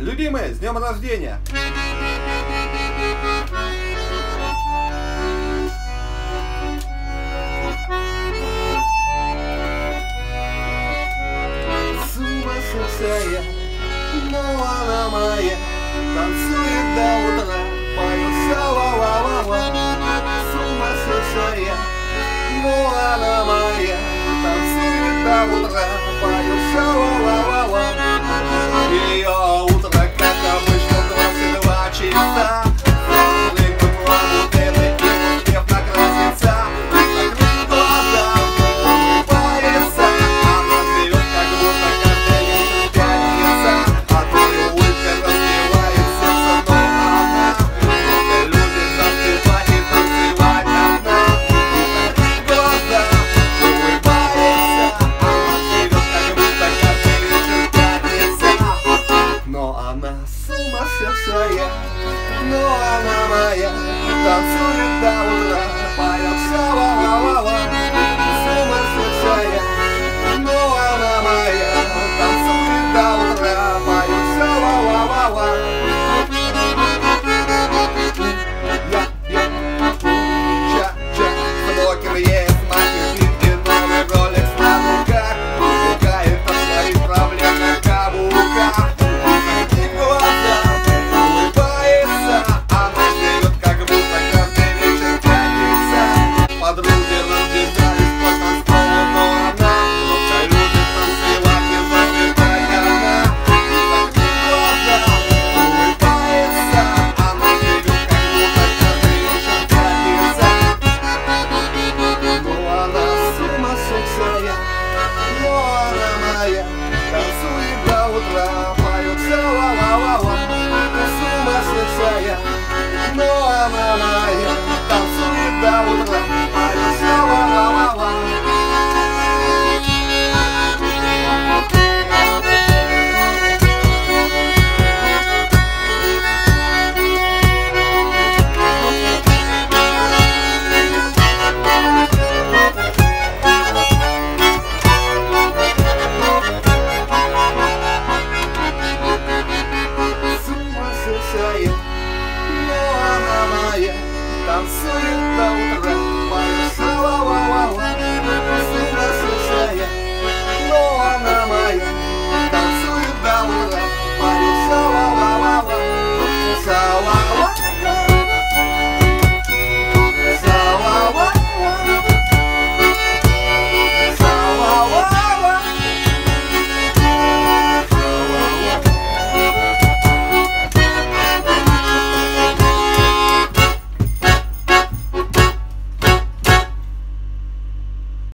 Любимые, с днем рождения! Сумасшедшая, но она моя, танцует до утра, поется ла-ла-ла-ла. Сумасшедшая, но она моя, танцует до утра, поется ла-ла-ла-ла. Ее утро, как обычно, 22 часа. Сумасшедшая, но она моя, танцует до утра, поет ша-ла-ла-ла-ла. Сумасшедшая, но она моя, танцует до утра, поет ша-ла-ла-ла-ла. Я-я-ча-ча, блокер есть, мастер фитки, новый ролик на руках, пугает от своих проблем на каблуках. Сумасшедшая, но она моя, танцует.